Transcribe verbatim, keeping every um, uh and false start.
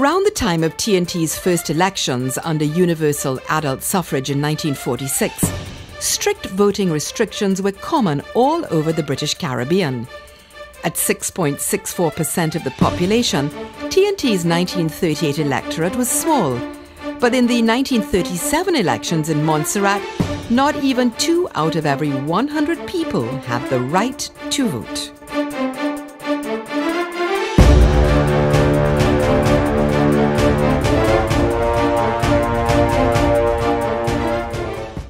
Around the time of T N T's first elections under universal adult suffrage in nineteen forty-six, strict voting restrictions were common all over the British Caribbean. At six point six four percent of the population, T N T's nineteen thirty-eight electorate was small. But in the nineteen thirty-seven elections in Montserrat, not even two out of every one hundred people had the right to vote.